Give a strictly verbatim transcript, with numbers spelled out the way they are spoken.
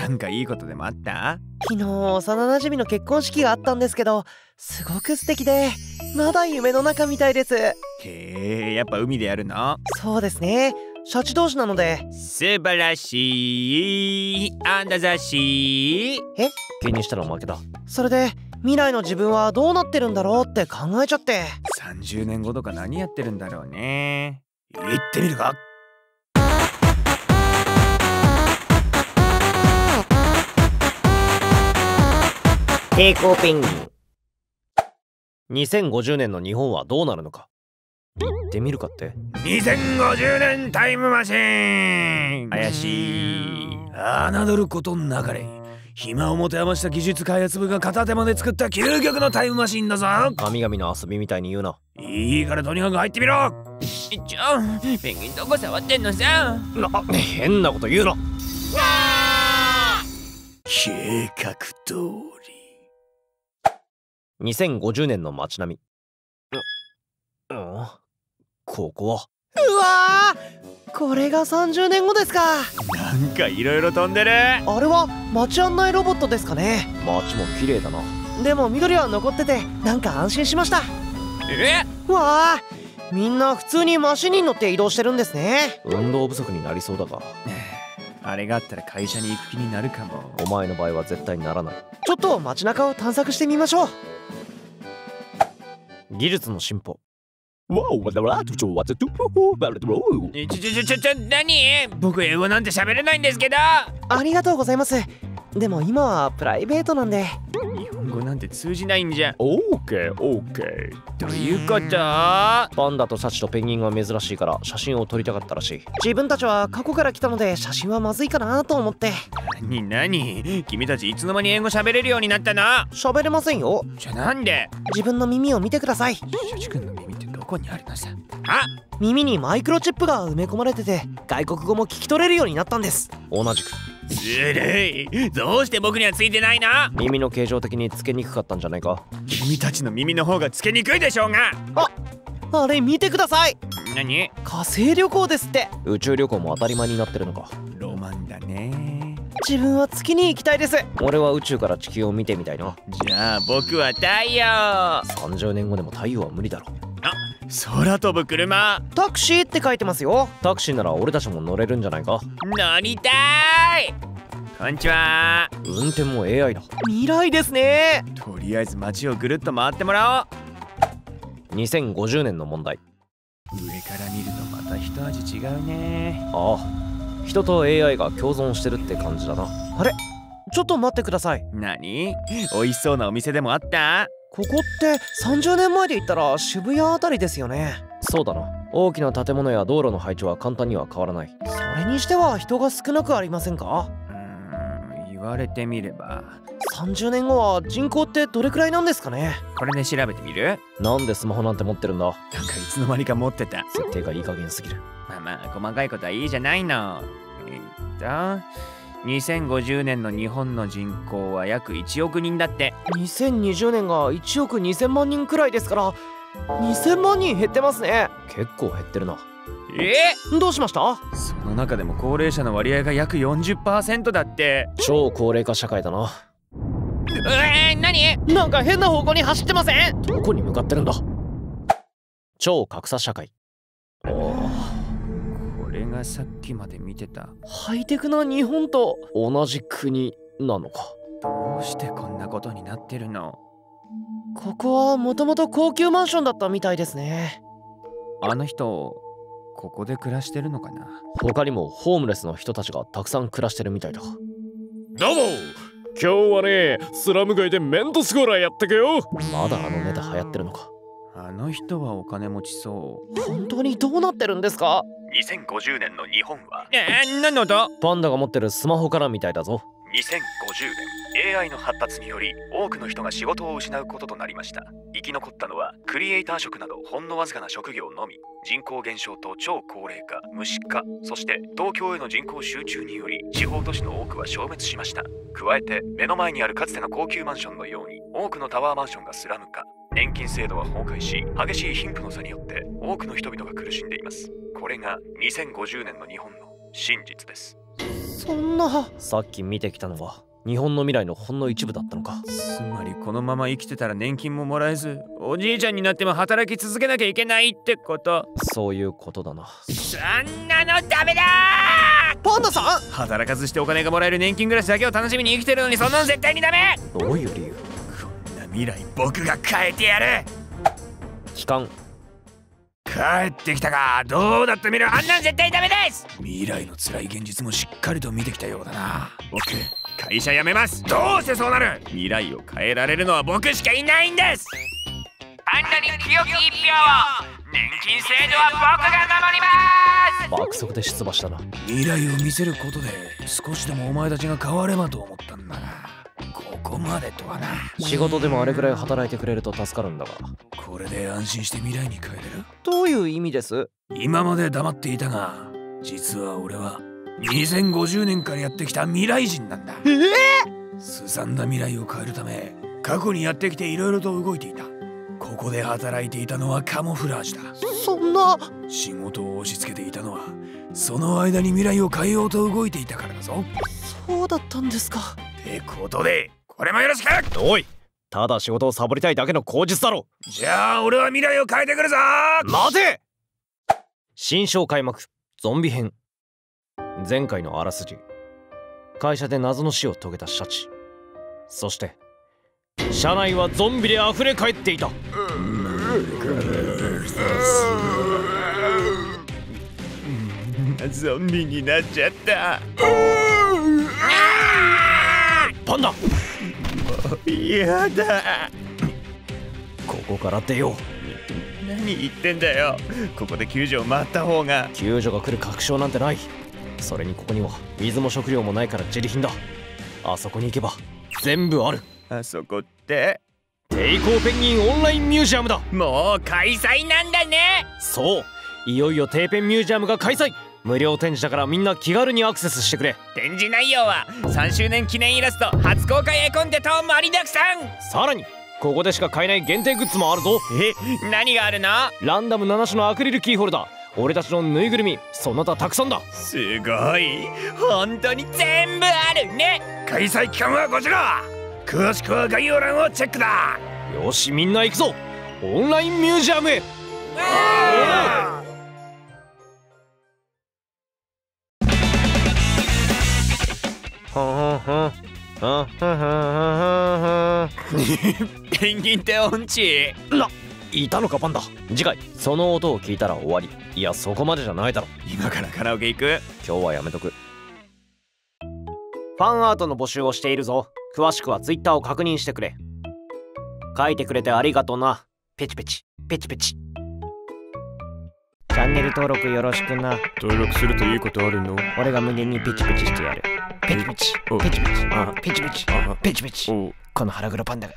なんかいいことでもあった？昨日幼馴染の結婚式があったんですけど、すごく素敵でまだ夢の中みたいです。へえ、やっぱ海でやるの？そうですね、シャチ同士なので。素晴らしい、あんだざしい。え？気にしたら負けだ。それで未来の自分はどうなってるんだろうって考えちゃって、さんじゅうねんごとか何やってるんだろうね。行ってみるか。蛍光ペンギン。にせんごじゅうねんの日本はどうなるのか。行ってみるかって。にせんごじゅうねんタイムマシーン。怪しい。侮ることなかれ。暇を持て余した技術開発部が片手間で作った究極のタイムマシーンだぞ。神々の遊びみたいに言うな。いいからとにかく入ってみろ。ちょ、ペンギンどこ触ってんのさ。な、変なこと言うな。計画通り。にせんごじゅうねんの街並み。う、うん、ここは。うわー、これがさんじゅうねんごですか。なんかいろいろ飛んでる。あれは街案内ロボットですかね。街も綺麗だな。でも緑は残ってて、なんか安心しました。えっ、わあ、みんな普通にマシンに乗って移動してるんですね。運動不足になりそうだが。あれがあったら会社に行く気になるかも。お前の場合は絶対にならない。ちょっと街中を探索してみましょう。技術の進歩。ちちちちち何？僕英語なんて喋れないんですけど。ありがとうございます。でも今はプライベートなんで。日本語なんて通じないんじゃ。オーケーオーケー。ということはパンダとサチとペンギンは珍しいから写真を撮りたかったらしい。自分たちは過去から来たので写真はまずいかなと思って。何何？君たちいつの間に英語喋れるようになったの？喋れませんよ。じゃあなんで？自分の耳を見てください。シャチ君の耳ってどこにあるのさ。あ、耳にマイクロチップが埋め込まれてて、外国語も聞き取れるようになったんです。同じく。ずるい。どうして僕にはついてないな。耳の形状的につけにくかったんじゃないか。君たちの耳の方がつけにくいでしょうが。あ、あれ見てください。何？火星旅行ですって。宇宙旅行も当たり前になってるのか。ロマンだね。自分は月に行きたいです。俺は宇宙から地球を見てみたいな。じゃあ僕は太陽。さんじゅうねんごでも太陽は無理だろ。あ、空飛ぶ車。タクシーって書いてますよ。タクシーなら俺たちも乗れるんじゃないか。乗りたい。こんにちは。運転も エーアイ だ。未来ですね。とりあえず街をぐるっと回ってもらおう。にせんごじゅうねんの問題。上から見るとまた一味違うね。ああ、人と エーアイ が共存してるって感じだな。あれ、ちょっと待ってください。何？美味しそうなお店でもあった？ここってさんじゅうねんまえで言ったら渋谷あたりですよね。そうだな。大きな建物や道路の配置は簡単には変わらない。それにしては人が少なくありませんか？うーん、言われてみれば。さんじゅうねんごは人口ってどれくらいなんですかね。これで調べてみる？なんでスマホなんて持ってるんだ。なんかいつの間にか持ってた。設定がいい加減すぎる。まあまあ細かいことはいいじゃないの。えっとにせんごじゅうねんの日本の人口は約いちおくにんだって。にせんにじゅうねんがいちおくにせんまんにんくらいですから、にせんまんにん減ってますね。結構減ってるな。え、どうしました？その中でも高齢者の割合が約 よんじゅっパーセント だって。超高齢化社会だな。えー、何？なんか変な方向に走ってません？どこに向かってるんだ。超格差社会。おお、さっきまで見てたハイテクな日本と同じ国なのか。どうしてこんなことになってるの？ここはもともと高級マンションだったみたいですね。あの人ここで暮らしてるのかな。他にもホームレスの人たちがたくさん暮らしてるみたいだ。どうも、今日はねスラム街でメントスコーラーやってくよ。まだあのネタ流行ってるのか。あの人はお金持ちそう。本当にどうなってるんですか？にせんごじゅうねんの日本は。えー、何の音？パンダが持ってるスマホからみたいだぞ。にせんごじゅうねん エーアイ の発達により多くの人が仕事を失うこととなりました。生き残ったのはクリエイター職などほんのわずかな職業のみ。人口減少と超高齢化、無視化、そして東京への人口集中により地方都市の多くは消滅しました。加えて目の前にあるかつての高級マンションのように多くのタワーマンションがスラム化。年金制度は崩壊し、激しい貧富の差によって多くの人々が苦しんでいます。これがにせんごじゅうねんの日本の真実です。そんな。さっき見てきたのは日本の未来のほんの一部だったのか。つまりこのまま生きてたら年金ももらえず、おじいちゃんになっても働き続けなきゃいけないってこと。そういうことだな。そんなのダメだー。パンダさん、働かずしてお金がもらえる年金暮らしだけを楽しみに生きてるのに、そんなの絶対にダメ。どういう理由。こんな未来僕が変えてやる。帰還。帰ってきたか。どうだってみる。あんなん絶対ダメです。未来の辛い現実もしっかりと見てきたようだな。僕会社辞めます。どうしてそうなる。未来を変えられるのは僕しかいないんです。あんなに清き一票を、年金制度は僕が守ります。爆速で出馬したな。未来を見せることで少しでもお前たちが変わればと思ったんだな。ここまでとはな。仕事でもあれくらい働いてくれると助かるんだが。これで安心して未来に帰れる。どういう意味です。今まで黙っていたが、実は俺はにせんごじゅうねんからやってきた未来人なんだ。ええ、すさんだ未来を変えるため過去にやってきていろいろと動いていた。ここで働いていたのはカモフラージュだ。そんな。仕事を押し付けていたのは、その間に未来を変えようと動いていたからだぞ。そうだったんですか。ってことでこれもよろしく。おい、ただ仕事をサボりたいだけの口実だろ。じゃあ俺は未来を変えてくるぞ。待て。新章開幕、ゾンビ編。前回のあらすじ、会社で謎の死を遂げたシャチ、そして社内はゾンビであふれ返っていた。ゾンビになっちゃった。パンダ、やだ。ここから出よう。何言ってんだよ。ここで救助を待った方が。救助が来る確証なんてない。それにここには水も食料もないから自利品だ。あそこに行けば全部ある。あそこって抵抗ペンギンオンラインミュージアムだ。もう開催なんだね。そう、いよいよテーペンミュージアムが開催。無料展示だからみんな気軽にアクセスしてくれ。展示内容はさんしゅうねん記念イラスト、初公開絵コンテと盛りだくさん。さらにここでしか買えない限定グッズもあるぞ。え、何があるの。ランダムなな種のアクリルキーホルダー、俺たちのぬいぐるみ、その他たくさんだ。すごい、本当に全部あるね。開催期間はこちら。詳しくは概要欄をチェックだ。よし、みんな行くぞ、オンラインミュージアムへ。ペンギンって音痴いたのか。パンダ、次回その音を聞いたら終わり。いや、そこまでじゃないだろ。今からカラオケ行く。今日はやめとく。ファンアートの募集をしているぞ。詳しくはツイッターを確認してくれ。書いてくれてありがとな。ペチペチペチペチ。チャンネル登録よろしくな。登録するといいことあるの。俺が胸にペチペチしてやる。ペチペチペチペチペチペチペチペチ。この腹黒パンダが。